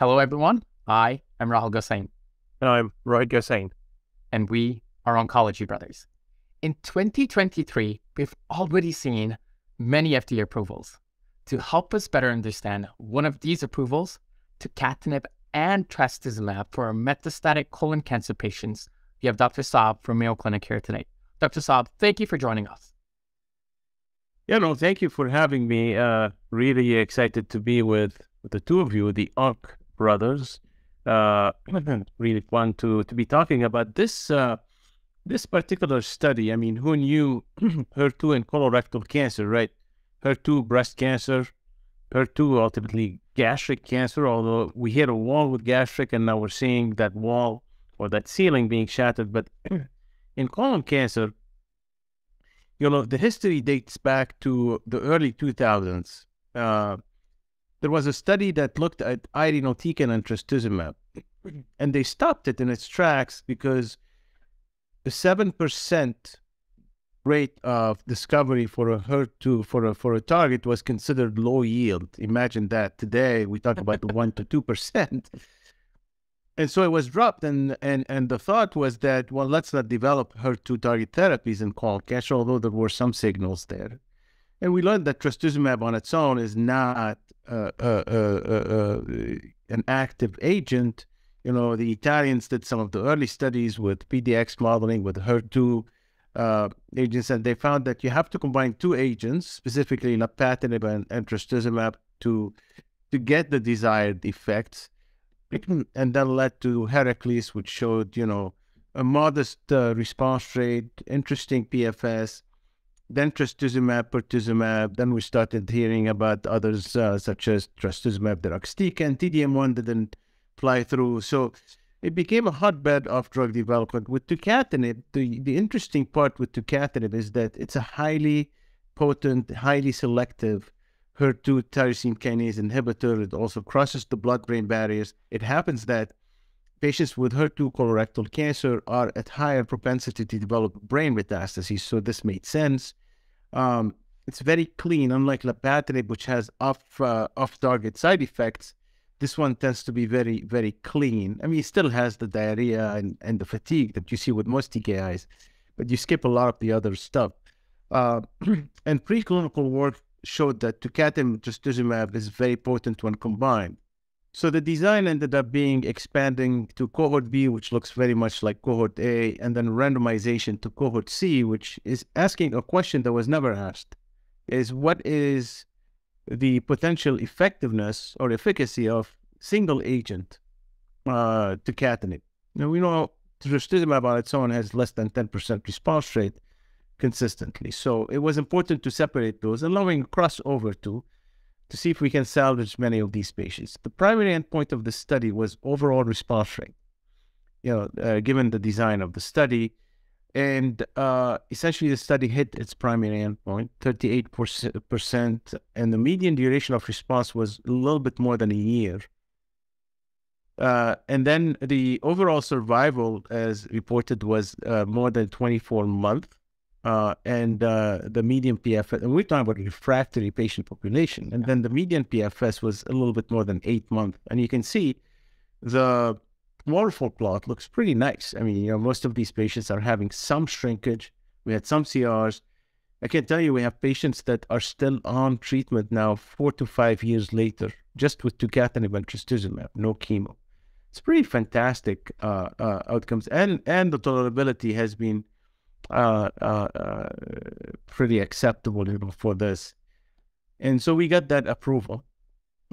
Hello everyone, I am Rahul Gosain. And I'm Roy Gosain. And we are Oncology Brothers. In 2023, we've already seen many FDA approvals. To help us better understand one of these approvals, Tucatinib and Trastuzumab for metastatic colon cancer patients, we have Dr. Saab from Mayo Clinic here today. Dr. Saab, thank you for joining us. Yeah, no, thank you for having me. Really excited to be with the two of you, the Onc Brothers. Really fun to be talking about this this particular study. I mean, who knew HER2 and colorectal cancer, right? HER2 breast cancer, HER2 ultimately gastric cancer, although we hit a wall with gastric and now we're seeing that wall or that ceiling being shattered. But in colon cancer, you know, the history dates back to the early 2000s. There was a study that looked at irinotecan and trastuzumab, and they stopped it in its tracks because the 7% rate of discovery for a HER2, for a target was considered low yield. Imagine that. Today we talk about the 1 to 2%. And so it was dropped, and the thought was that, well, let's not develop HER2 target therapies in colon cancer, although there were some signals there. And we learned that trastuzumab on its own is not an active agent. You know, the Italians did some of the early studies with PDX modeling, with HER2 agents, and they found that you have to combine two agents, specifically lapatinib and trastuzumab, to get the desired effects. And that led to Heracles, which showed, you know, a modest response rate, interesting PFS. Then trastuzumab, pertuzumab. Then we started hearing about others such as trastuzumab deruxtecan. TDM1 didn't fly through. So it became a hotbed of drug development. With tucatinib, the interesting part with tucatinib is that it's a highly potent, highly selective HER2-tyrosine kinase inhibitor. It also crosses the blood-brain barriers. It happens that patients with HER2 colorectal cancer are at higher propensity to develop brain metastases, so this made sense. It's very clean, unlike lapatinib, which has off-target side effects. This one tends to be very, very clean. I mean, it still has the diarrhea and the fatigue that you see with most TKIs, but you skip a lot of the other stuff. And preclinical work showed that tucatinib and trastuzumab is very potent when combined. So the design ended up being expanding to cohort B, which looks very much like cohort A, and then randomization to cohort C, which is asking a question that was never asked, is what is the potential effectiveness or efficacy of single agent tucatinib? Now, we know trastuzumab on its own has less than 10% response rate consistently. So it was important to separate those, allowing crossover to see if we can salvage many of these patients. The primary endpoint of the study was overall response rate, you know, given the design of the study. And essentially the study hit its primary endpoint, 38%, and the median duration of response was a little bit more than a year. And then the overall survival, as reported, was more than 24 months. And the median PFS, and we're talking about refractory patient population, and then the median PFS was a little bit more than 8 months. And you can see the waterfall plot looks pretty nice. I mean, you know, most of these patients are having some shrinkage. We had some CRs. I can tell you we have patients that are still on treatment now 4 to 5 years later, just with tucatinib and trastuzumab, no chemo. It's pretty fantastic outcomes. And the tolerability has been pretty acceptable, you know, for this. And so we got that approval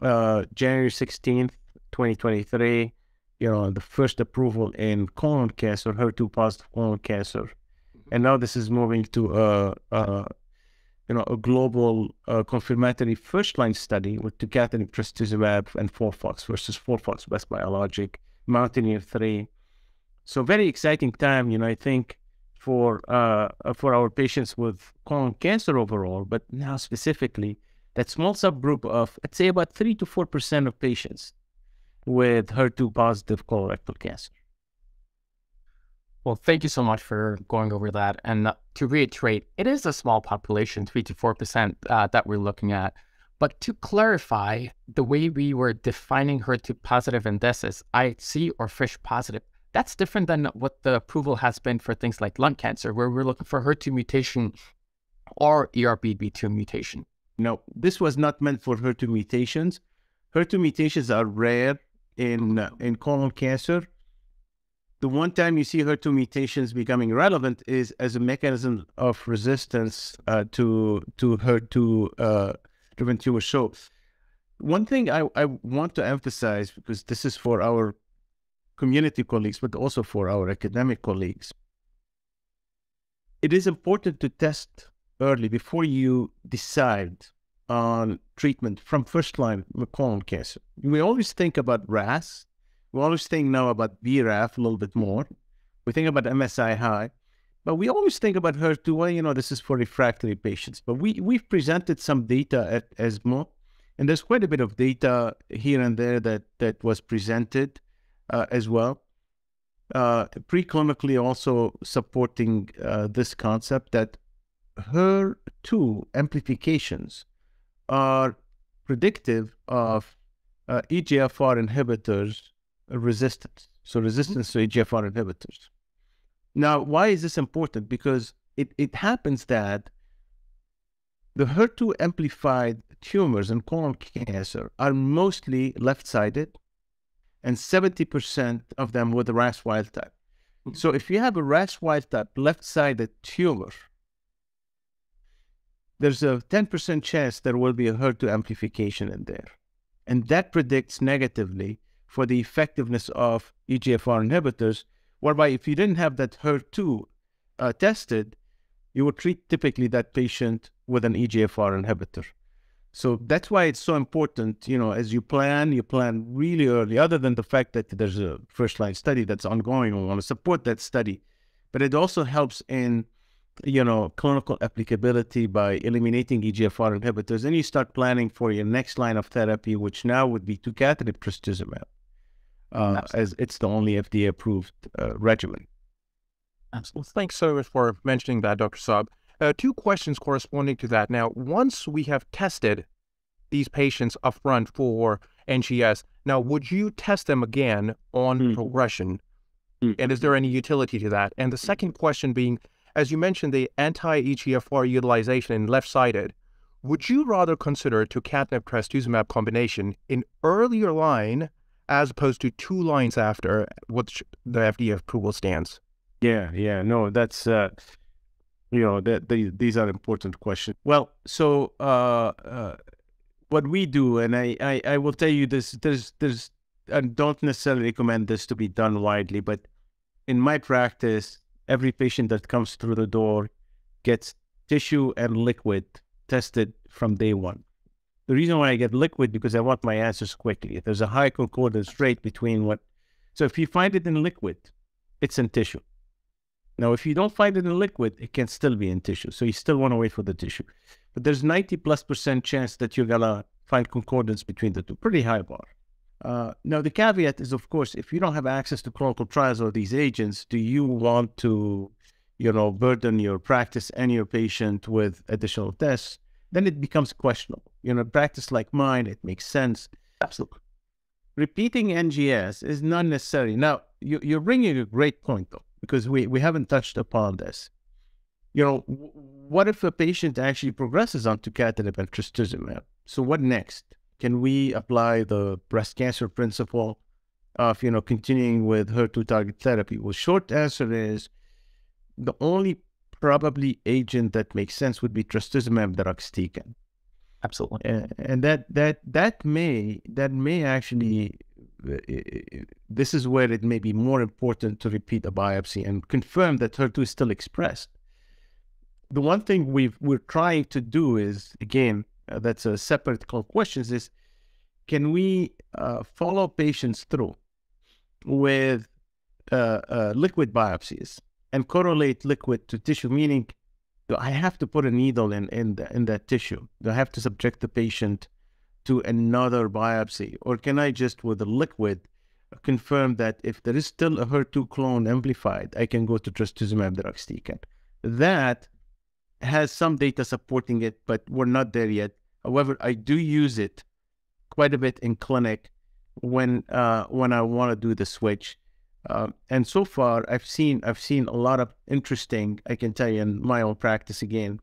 January 16th, 2023, you know, the first approval in colon cancer, HER2 positive colon cancer. And now this is moving to you know, a global confirmatory first-line study with tucatinib, trastuzumab, and FOLFOX versus FOLFOX best biologic, MOUNTAINEER-03. So very exciting time, you know, I think, for our patients with colon cancer overall, but now specifically that small subgroup of, let's say, about 3 to 4% of patients with HER2-positive colorectal cancer. Well, thank you so much for going over that. And to reiterate, it is a small population, 3 to 4% that we're looking at. But to clarify, the way we were defining HER2 positive and this is IHC or FISH positive, that's different than what the approval has been for things like lung cancer, where we're looking for HER2 mutation or ERBB2 mutation. No, this was not meant for HER2 mutations. HER2 mutations are rare in colon cancer. The one time you see HER2 mutations becoming relevant is as a mechanism of resistance to HER2-driven tumor. So one thing I want to emphasize, because this is for our community colleagues, but also for our academic colleagues, it is important to test early before you decide on treatment from first-line colon cancer. We always think about RAS. We always think now about BRAF a little bit more. We think about MSI high, but we always think about HER2. Well, you know, this is for refractory patients, but we've presented some data at ESMO, and there's quite a bit of data here and there that was presented as well. Preclinically also supporting this concept that HER2 amplifications are predictive of EGFR inhibitors resistance. So resistance to EGFR inhibitors. Now, why is this important? Because it happens that the HER2 amplified tumors in colon cancer are mostly left-sided, and 70% of them with RAS wild type. So if you have a RAS wild type left-sided tumor, there's a 10% chance there will be a HER2 amplification in there. And that predicts negatively for the effectiveness of EGFR inhibitors, whereby if you didn't have that HER2 tested, you would treat typically that patient with an EGFR inhibitor. So that's why it's so important, you know, as you plan really early, other than the fact that there's a first-line study that's ongoing, we want to support that study. But it also helps in, you know, clinical applicability by eliminating EGFR inhibitors, and you start planning for your next line of therapy, which now would be Tucatinib trastuzumab, as it's the only FDA-approved regimen. Absolutely. Thanks so much for mentioning that, Dr. Saab. Two questions corresponding to that. Now, once we have tested these patients upfront for NGS, now would you test them again on progression? And is there any utility to that? And the second question being, as you mentioned, the anti-EGFR utilization in left-sided, would you rather consider Tucatinib trastuzumab combination in earlier line as opposed to 2 lines after, which the FDA approval stands? Yeah, no, that's, you know, these are important questions. Well, so what we do, and I will tell you this, I don't necessarily recommend this to be done widely, but in my practice, every patient that comes through the door gets tissue and liquid tested from day 1. The reason why I get liquid, because I want my answers quickly. There's a high concordance rate between what... So if you find it in liquid, it's in tissue. Now, if you don't find it in liquid, it can still be in tissue. So you still want to wait for the tissue. But there's 90+% chance that you're going to find concordance between the two. Pretty high bar. Now, the caveat is, of course, if you don't have access to clinical trials or these agents, do you want to, you know, burden your practice and your patient with additional tests? Then it becomes questionable. You know, practice like mine, it makes sense. Absolutely. Repeating NGS is not necessary. Now, you're bringing a great point, though, because we haven't touched upon this. You know, what if a patient actually progresses on Tucatinib and trastuzumab? So what next? Can we apply the breast cancer principle of, you know, continuing with HER2 target therapy? Well, short answer is the only probably agent that makes sense would be trastuzumab deruxtecan. Absolutely. And that may actually, this is where it may be more important to repeat a biopsy and confirm that HER2 is still expressed. The one thing we're trying to do is, again, that's a separate question, is can we follow patients through with liquid biopsies and correlate liquid to tissue, meaning do I have to put a needle in that tissue? Do I have to subject the patient to another biopsy? Or can I just, with the liquid, confirm that if there is still a HER2 clone amplified, I can go to trastuzumab deruxtecan? That has some data supporting it, but we're not there yet. However, I do use it quite a bit in clinic when I want to do the switch. And so far, I've seen a lot of interesting, I can tell you in my own practice again,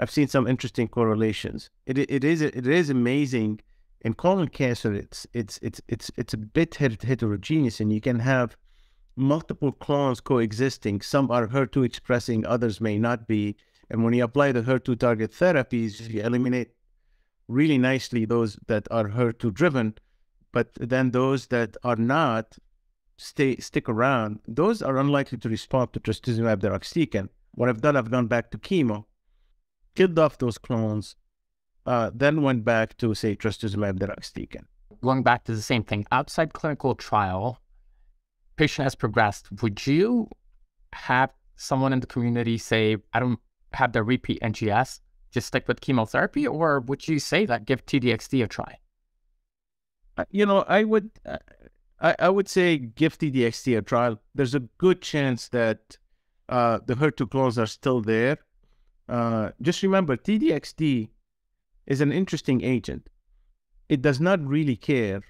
I've seen some interesting correlations. It is amazing. In colon cancer, it's a bit heterogeneous, and you can have multiple clones coexisting. Some are HER2 expressing, others may not be. And when you apply the HER2 target therapies, you eliminate really nicely those that are HER2 driven, but then those that are not stick around. Those are unlikely to respond to trastuzumab deruxtecan. What I've done, I've gone back to chemo, killed off those clones, then went back to, say, trastuzumab deruxtecan. Going back to the same thing, outside clinical trial, patient has progressed. Would you have someone in the community say, I don't have the repeat NGS, just stick with chemotherapy? Or would you say that give TDXD a try? You know, I would say give TDXD a try. There's a good chance that the HER2 clones are still there. Just remember, TDXD is an interesting agent. It does not really care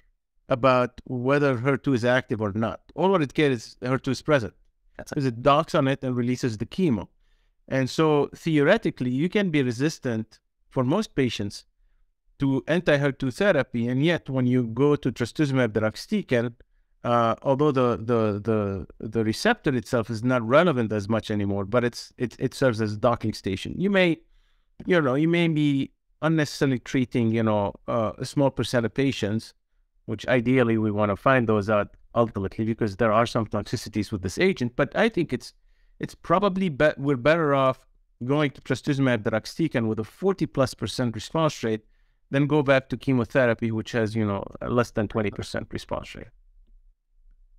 about whether HER2 is active or not. All that it cares is HER2 is present. That's because it docks on it and releases the chemo. And so theoretically, you can be resistant for most patients to anti-HER2 therapy. And yet when you go to trastuzumab deruxtecan, although the receptor itself is not relevant as much anymore, but it serves as a docking station. You may be unnecessarily treating, a small percent of patients, which ideally we want to find those out ultimately, because there are some toxicities with this agent. But I think it's probably we're better off going to trastuzumab deruxtecan with a 40+% response rate than go back to chemotherapy, which has, less than 20% response rate.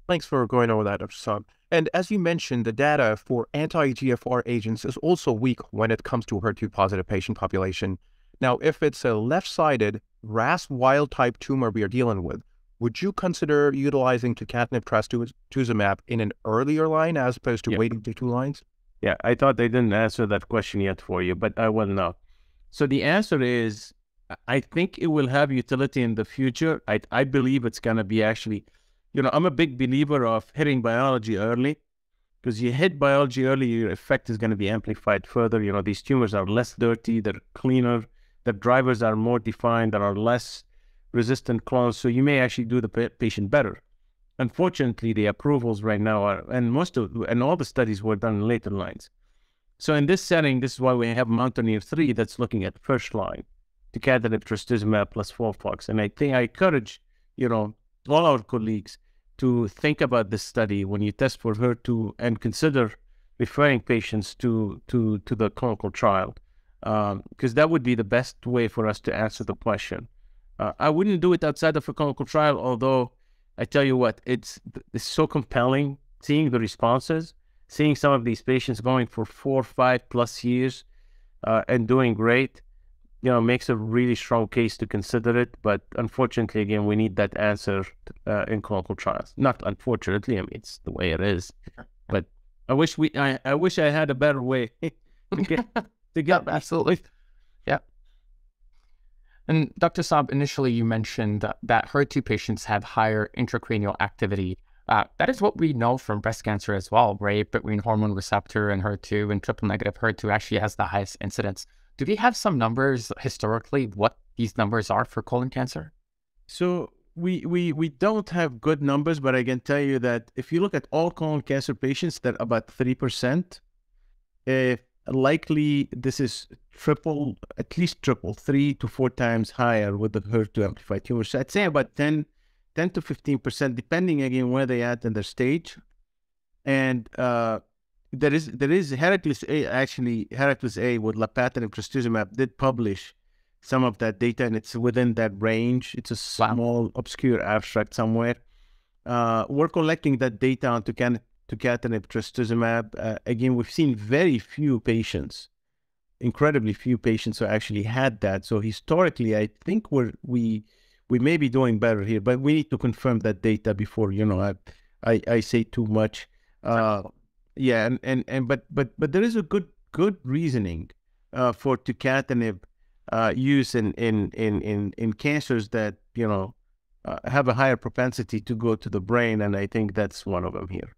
Thanks for going over that, Dr. Saab. And as you mentioned, the data for anti-EGFR agents is also weak when it comes to HER2-positive patient population. Now, if it's a left-sided RAS wild-type tumor we are dealing with, would you consider utilizing tucatinib trastuzumab in an earlier line as opposed to waiting to 2 lines? Yeah, I thought I didn't answer that question yet for you, but I will now. So the answer is, I think it will have utility in the future. I believe it's going to be actually, I'm a big believer of hitting biology early, because you hit biology early, your effect is going to be amplified further. These tumors are less dirty, they're cleaner. The drivers are more defined, there are less resistant clones, so you may actually do the patient better. Unfortunately, the approvals right now are, and all the studies were done in later lines. So in this setting, this is why we have MOUNTAINEER-03 that's looking at first line, tucatinib trastuzumab plus FOLFOX. And I think I encourage, all our colleagues to think about this study when you test for HER2 and consider referring patients to the clinical trial. Because that would be the best way for us to answer the question. I wouldn't do it outside of a clinical trial, although I tell you what, it's so compelling seeing the responses, seeing some of these patients going for 4, 5+ years and doing great, makes a really strong case to consider it. But unfortunately, again, we need that answer in clinical trials. Not unfortunately, I mean, it's the way it is. But I wish I had a better way to get absolutely. Yeah. And Dr. Saab, initially you mentioned that HER2 patients have higher intracranial activity. That is what we know from breast cancer as well, right? Between hormone receptor and HER2, and triple-negative HER2 actually has the highest incidence. Do we have some numbers historically, what these numbers are for colon cancer? So we don't have good numbers, but I can tell you that if you look at all colon cancer patients, they're about 3%. Likely, this is at least triple, 3 to 4 times higher with the HER2 amplified tumor. So I'd say about 10 to 15%, depending again where they at in their stage. And there is HERACLES-A, actually HERACLES-A with lapatinib trastuzumab did publish some of that data, and it's within that range. It's a small, obscure abstract somewhere. We're collecting that data on tucatinib trastuzumab. Again, we've seen very few patients, incredibly few patients who actually had that. So historically, I think we may be doing better here, but we need to confirm that data before, I say too much. Yeah, but there is a good reasoning for tucatinib use in cancers that, you know, have a higher propensity to go to the brain, and I think that's one of them here.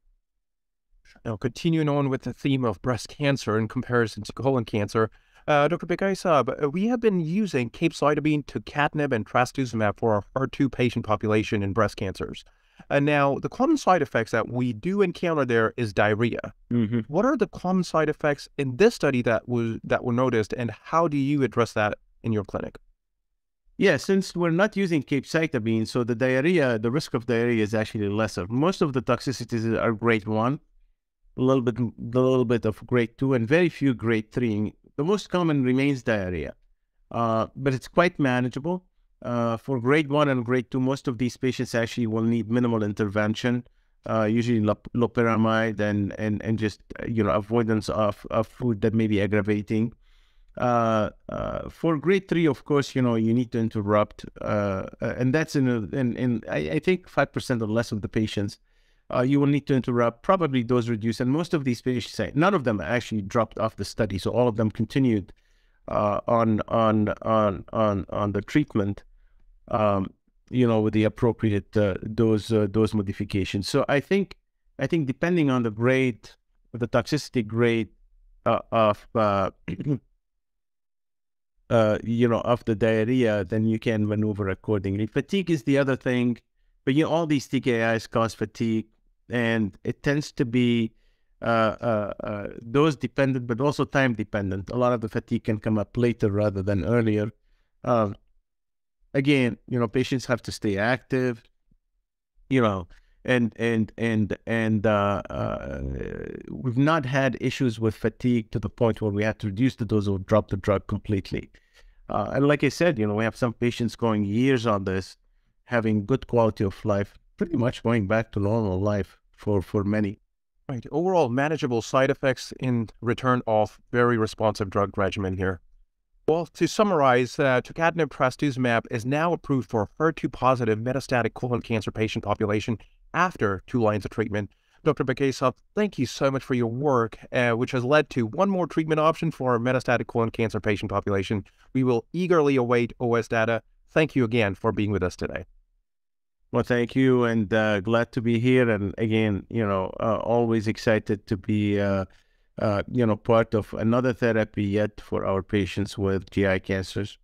Now, continuing on with the theme of breast cancer in comparison to colon cancer, Dr. Saab, we have been using capecitabine, tucatinib, and trastuzumab for our HER2 patient population in breast cancers. Now, the common side effects that we do encounter there is diarrhea. Mm-hmm. What are the common side effects in this study that were noticed, and how do you address that in your clinic? Yeah, since we're not using capecitabine, so the diarrhea, the risk of diarrhea is actually lesser. Most of the toxicities are grade 1, a little bit of grade 2, and very few grade 3. The most common remains diarrhea, but it's quite manageable. For grade 1 and grade 2, most of these patients actually will need minimal intervention, usually loperamide and just, you know, avoidance of food that may be aggravating. For grade 3, of course, you know, you need to interrupt, and that's in I think 5% or less of the patients. You will need to interrupt, probably dose reduce, and most of these patients, none of them actually dropped off the study, so all of them continued on the treatment, you know, with the appropriate dose modification. So I think depending on the grade, the toxicity grade you know, of the diarrhea, then you can maneuver accordingly. Fatigue is the other thing, but you know, all these TKIs cause fatigue. And it tends to be dose-dependent, but also time-dependent. A lot of the fatigue can come up later rather than earlier. Again, you know, patients have to stay active, you know, and we've not had issues with fatigue to the point where we had to reduce the dose or drop the drug completely. And like I said, you know, we have some patients going years on this, having good quality of life, pretty much going back to normal life. For many. Right. Overall, manageable side effects in return of very responsive drug regimen here. Well, to summarize, tucatinib trastuzumab is now approved for HER2-positive metastatic colon cancer patient population after 2 lines of treatment. Dr. Saab, thank you so much for your work, which has led to one more treatment option for our metastatic colon cancer patient population. We will eagerly await OS data. Thank you again for being with us today. Well, thank you, and glad to be here. And again, you know, always excited to be, you know, part of another therapy yet for our patients with GI cancers.